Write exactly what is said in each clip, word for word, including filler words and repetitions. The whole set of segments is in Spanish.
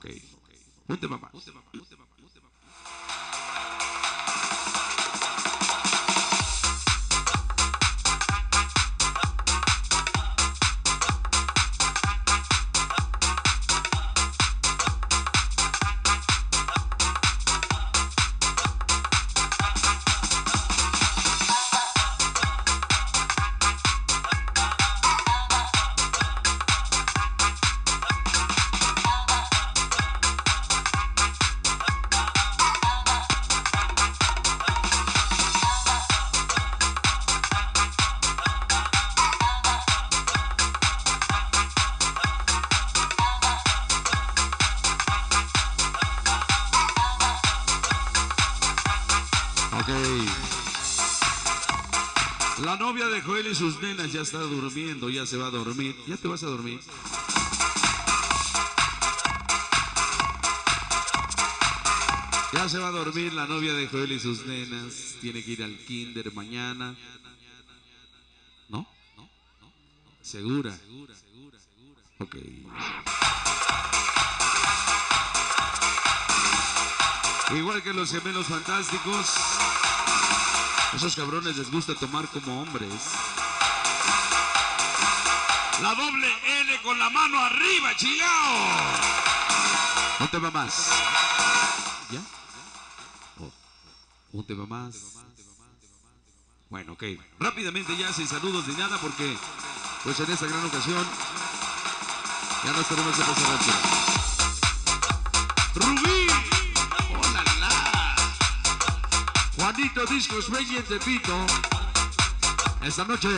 Ok. Ponte, papá. Ponte, papá. Ponte, papá. Ponte, papá. La novia de Joel y sus nenas ya está durmiendo, ya se va a dormir. Ya te vas a dormir. Ya se va a dormir la novia de Joel y sus nenas. Tiene que ir al kinder mañana. ¿No? ¿Segura? Ok. Igual que los gemelos fantásticos, esos cabrones les gusta tomar como hombres. La doble L con la mano arriba, chingao. Un tema más. ¿Ya? Oh. Un tema más. Bueno, ok. Rápidamente ya sin saludos ni nada porque pues en esta gran ocasión ya nos tenemos que pasar aquí. Rubí. Juanito Discos, Reyes de Pito, esta noche.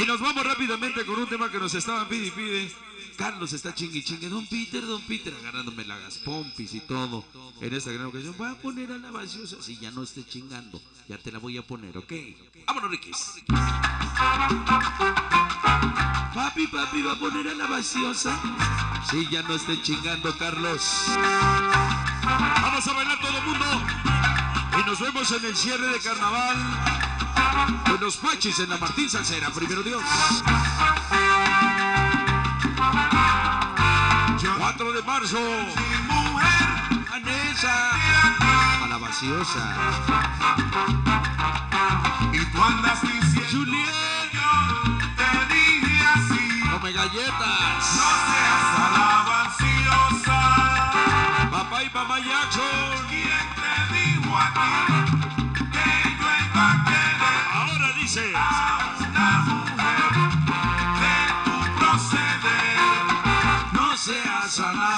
Y nos vamos rápidamente con un tema que nos estaban pide y pide. Carlos está chingui chingue. Don Peter, Don Peter, agarrándome las pompis y todo. En esta gran ocasión voy a poner a la vaciosa. Si ya no esté chingando, ya te la voy a poner, ¿ok? Vámonos, Riquis. Papi, papi, va a poner a la vaciosa. Si ya no esté chingando, Carlos. Vamos a bailar todo el mundo. Y nos vemos en el cierre de carnaval con los Pachis en la Martín Salsera. Primero Dios. cuatro de marzo. Vanessa. A la vaciosa. Y tú andas diciendo. Julián. Yo te dije así. Come galletas. No seas a la vaciosa. Papá y mamá Jackson. Ahora dice a una mujer de tu proceder, no seas a la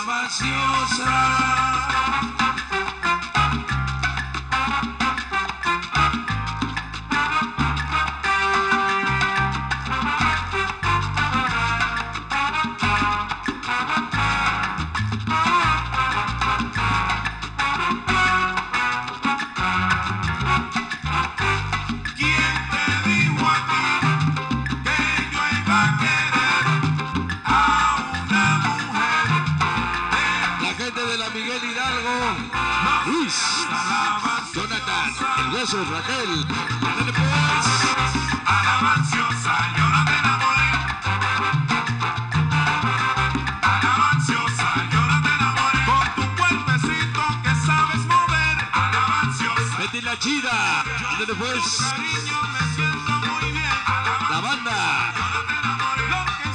Raquel, dale pues. A la vaciosa yo no te enamoré. A la vaciosa yo no te enamoré. Con tu cuerpecito que sabes mover. A la vaciosa. Betty la chida, dale pues. Cariño, me siento muy bien. A la banda.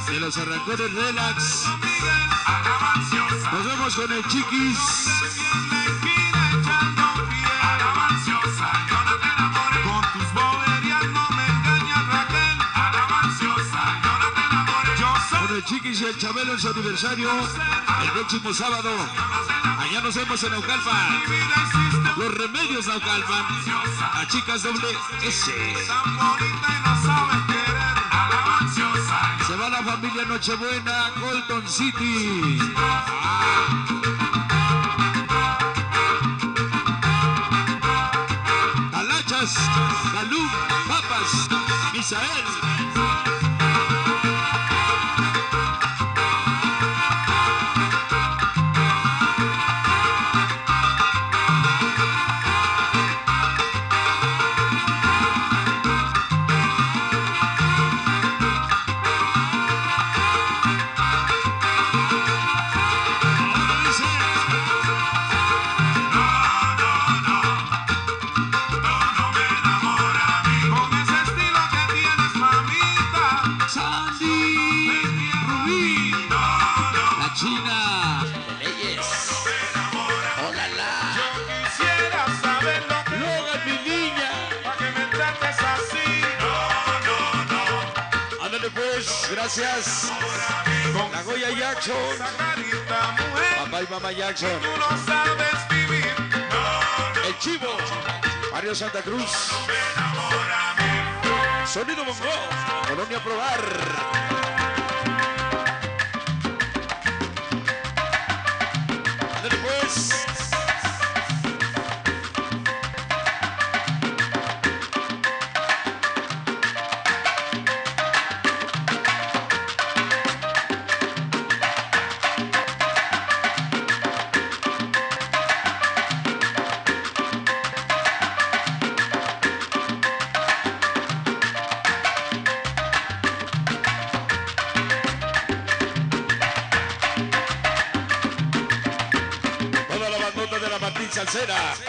De los arrancones relax. Nos vemos con el Chiquis. Chiquis y el Chabelo en su aniversario el próximo sábado. Allá nos vemos en Aucalpa. Los Remedios de Aucalpa. A chicas doble S. Se va la familia Nochebuena, Golden City. Talachas, Salud, Papas, Misael. gracias. La Goya Jackson, papá y mamá Jackson. El Chivo, Mario Santa Cruz. Sonido Bongo, Colonia Probar.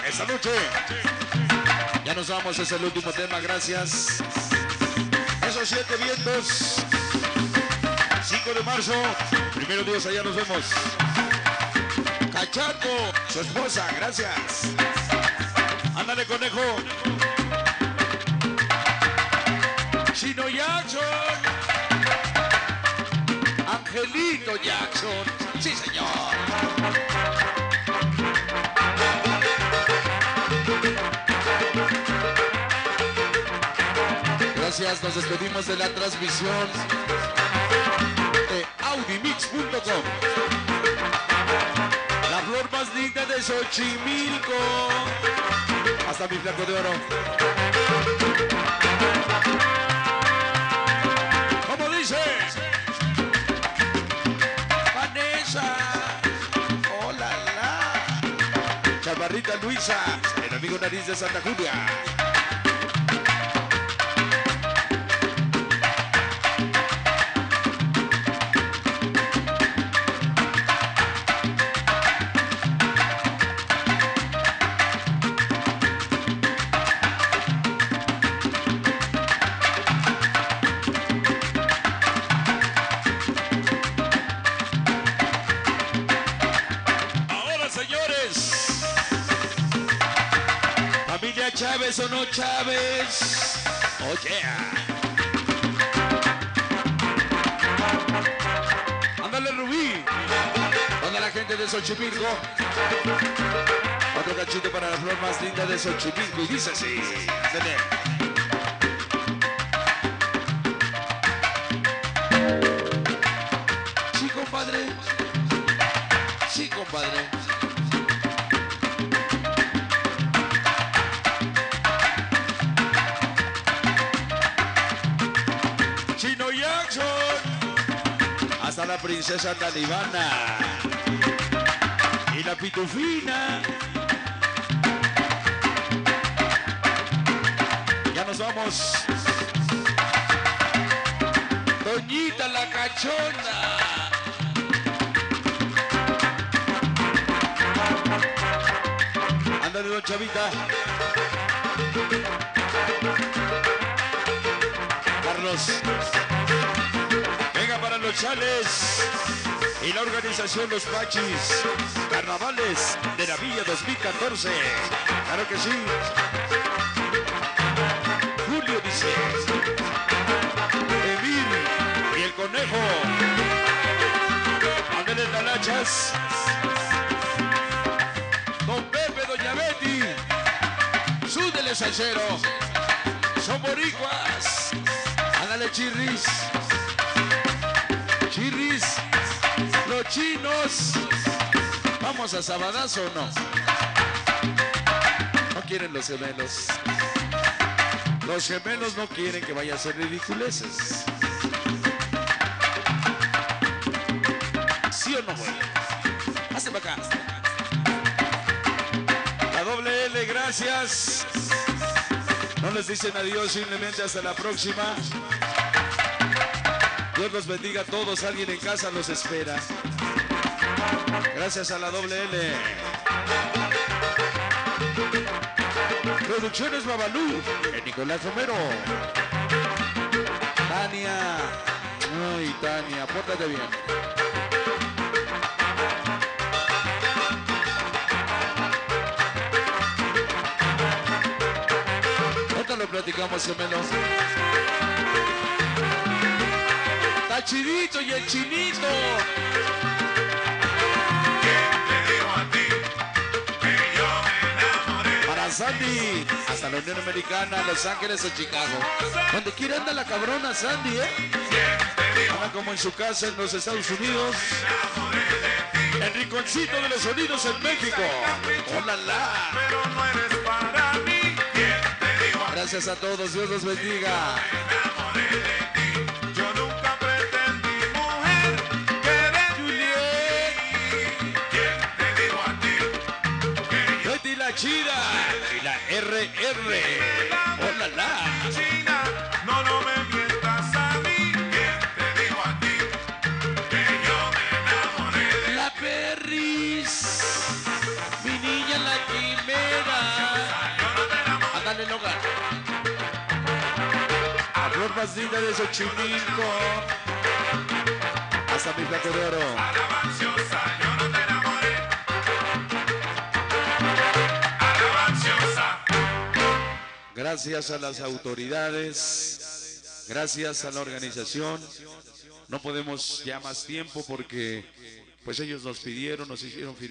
Esta noche ya nos vamos, es el último tema, gracias. Esos siete vientos, cinco de marzo, primero Dios, allá nos vemos. Cachaco, su esposa, gracias. Ándale, conejo. Chino Jackson, Angelito Jackson, sí señor. Gracias, nos despedimos de la transmisión de Audimix punto com. La flor más digna de Xochimilco. Hasta mi flaco de oro. ¿Cómo dice? Vanessa. Hola, la. Chavarrita Luisa, el amigo nariz de Santa Julia. Chávez o no Chávez, oye, oh, yeah. Ándale Rubí, donde la gente de Xochimilco, otro cachito para la flor más linda de Xochimilco, y dice así, dale. Hasta la princesa talibana y la pitufina. Ya nos vamos. Doñita la cachona. Ándale, don Chavita. Carlos. Para los chales y la organización Los Pachis, Carnavales de la Villa dos mil catorce, claro que sí. Julio dice, Emil y el conejo, Andrés Talachas, Don Pepe, Doña Betty, Sudele salsero, son boricuas, ándale Chirris. Chirris, los chinos. ¿Vamos a sabadazo o no? No quieren los gemelos. Los gemelos no quieren que vaya a ser ridiculeces. ¿Sí o no, güey? Hazte para acá. La doble L, gracias. No les dicen adiós, simplemente hasta la próxima. Dios los bendiga a todos, alguien en casa los espera. Gracias a la doble L. Producciones Babalu, el Nicolás Romero. Tania, ay Tania, pórtate bien. Ahorita lo platicamos, gemelos. Chidito y el Chinito. ¿Qué te digo a ti? Que yo me enamoré. Para Sandy, hasta la Unión Americana, Los Ángeles de Chicago. Donde quiera anda la cabrona Sandy, ¿eh? Anda como en su casa en los Estados Unidos. El rinconcito de los sonidos en México. ¡Hola, la! Pero no eres para mí. Gracias a todos, Dios los bendiga. Chida y la R R. Hola, la China, no, no me mientas a mí. ¿Quién te dijo a ti que yo me enamoré de la Perris? Mi niña, la quimera. Ándale, el hogar. A flor más linda de Xochimilco. Hasta mi plato de oro. A la mansiosa. Gracias a las autoridades, gracias a la organización. No podemos ya más tiempo porque pues ellos nos pidieron, nos hicieron firmar.